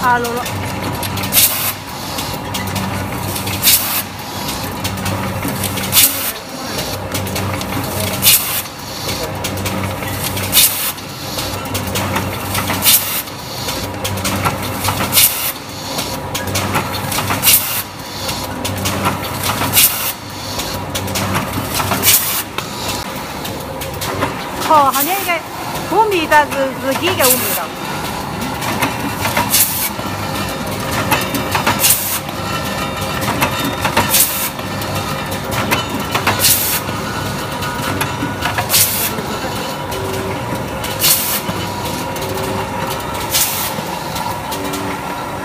6 好，好像一个五米的是几个五米的。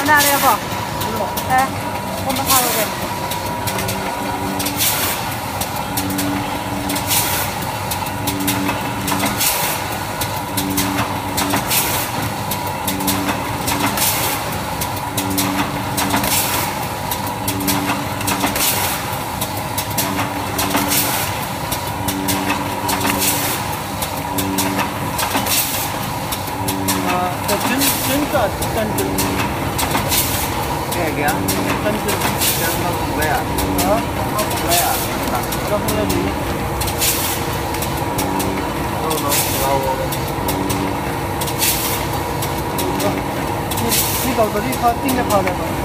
那那个，哎，我们看看。 你搞到底他盯着跑的吗？